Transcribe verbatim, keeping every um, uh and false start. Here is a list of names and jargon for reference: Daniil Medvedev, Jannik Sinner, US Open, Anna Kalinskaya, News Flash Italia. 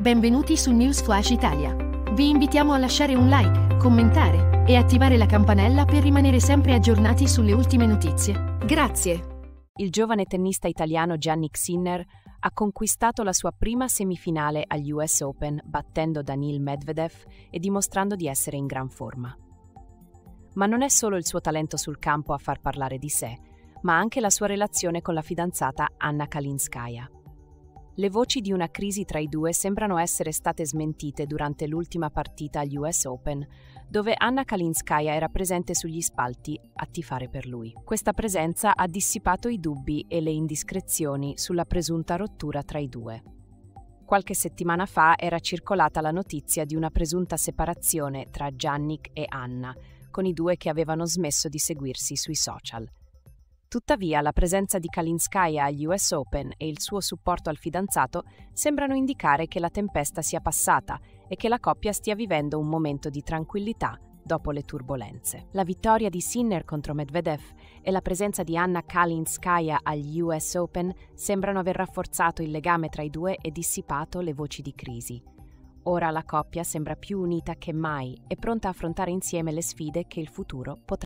Benvenuti su News Flash Italia. Vi invitiamo a lasciare un like, commentare e attivare la campanella per rimanere sempre aggiornati sulle ultime notizie. Grazie! Il giovane tennista italiano Jannik Sinner ha conquistato la sua prima semifinale agli U S Open battendo Daniil Medvedev e dimostrando di essere in gran forma. Ma non è solo il suo talento sul campo a far parlare di sé, ma anche la sua relazione con la fidanzata Anna Kalinskaya. Le voci di una crisi tra i due sembrano essere state smentite durante l'ultima partita agli U S Open, dove Anna Kalinskaya era presente sugli spalti a tifare per lui. Questa presenza ha dissipato i dubbi e le indiscrezioni sulla presunta rottura tra i due. Qualche settimana fa era circolata la notizia di una presunta separazione tra Jannik e Anna, con i due che avevano smesso di seguirsi sui social. Tuttavia, la presenza di Kalinskaya agli U S Open e il suo supporto al fidanzato sembrano indicare che la tempesta sia passata e che la coppia stia vivendo un momento di tranquillità dopo le turbolenze. La vittoria di Sinner contro Medvedev e la presenza di Anna Kalinskaya agli U S Open sembrano aver rafforzato il legame tra i due e dissipato le voci di crisi. Ora la coppia sembra più unita che mai e pronta a affrontare insieme le sfide che il futuro potrà...